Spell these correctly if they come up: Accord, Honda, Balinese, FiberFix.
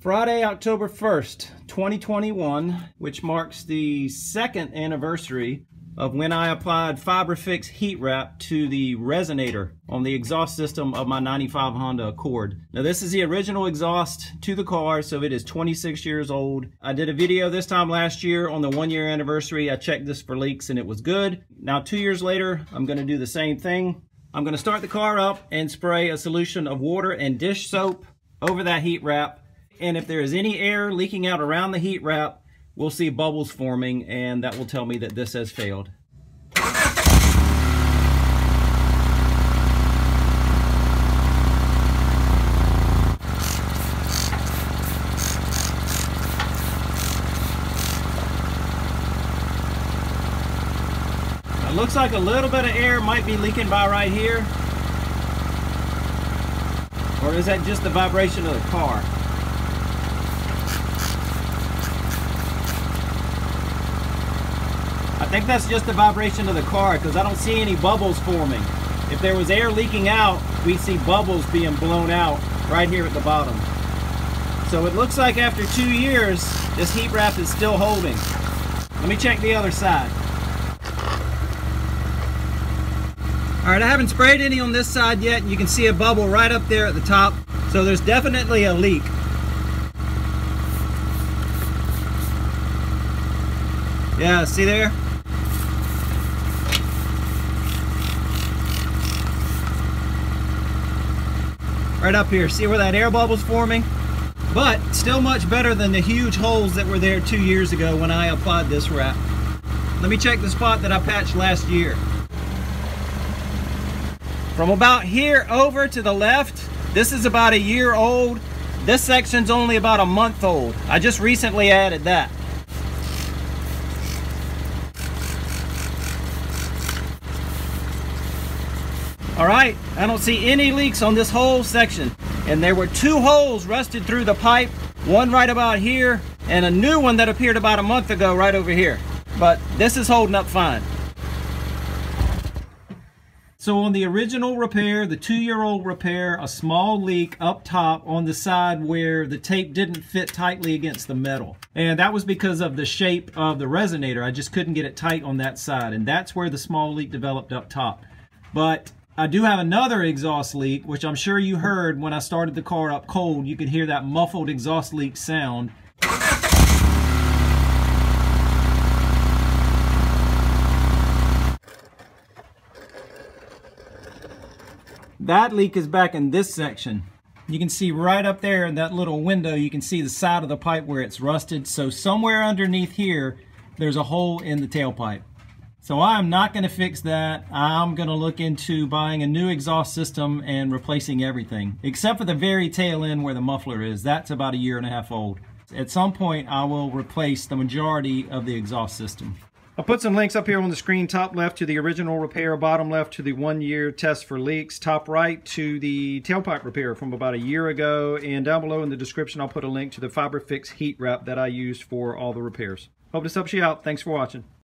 Friday, October 1st, 2021, which marks the second anniversary of when I applied FiberFix heat wrap to the resonator on the exhaust system of my 95 Honda Accord. Now this is the original exhaust to the car, so it is 26 years old. I did a video this time last year on the 1 year anniversary. I checked this for leaks and it was good. Now 2 years later, I'm gonna do the same thing. I'm gonna start the car up and spray a solution of water and dish soap over that heat wrap. And if there is any air leaking out around the heat wrap, we'll see bubbles forming, and that will tell me that this has failed. It looks like a little bit of air might be leaking by right here. Or is that just the vibration of the car? I think that's just the vibration of the car because I don't see any bubbles forming. If there was air leaking out, we'd see bubbles being blown out right here at the bottom. So it looks like after 2 years, this heat wrap is still holding. Let me check the other side. All right, I haven't sprayed any on this side yet. You can see a bubble right up there at the top. So there's definitely a leak. Yeah, see there? Right up here, see where that air bubble's forming? But still much better than the huge holes that were there 2 years ago when I applied this wrap. Let me check the spot that I patched last year. From about here over to the left, this is about 1 year old. This section's only about a month old. I just recently added that. All right, I don't see any leaks on this whole section. And there were two holes rusted through the pipe, one right about here, and a new one that appeared about a month ago right over here. But this is holding up fine. So on the original repair, the 2 year old repair, a small leak up top on the side where the tape didn't fit tightly against the metal. And that was because of the shape of the resonator. I just couldn't get it tight on that side. And that's where the small leak developed up top. But I do have another exhaust leak, which I'm sure you heard when I started the car up cold. You could hear that muffled exhaust leak sound. That leak is back in this section. You can see right up there in that little window, you can see the side of the pipe where it's rusted. So somewhere underneath here, there's a hole in the tailpipe. So I'm not going to fix that. I'm going to look into buying a new exhaust system and replacing everything, except for the very tail end where the muffler is. That's about 1.5 years old. At some point, I will replace the majority of the exhaust system. I'll put some links up here on the screen, top left to the original repair, bottom left to the 1 year test for leaks, top right to the tailpipe repair from about 1 year ago, and down below in the description, I'll put a link to the FiberFix heat wrap that I used for all the repairs. Hope this helps you out. Thanks for watching.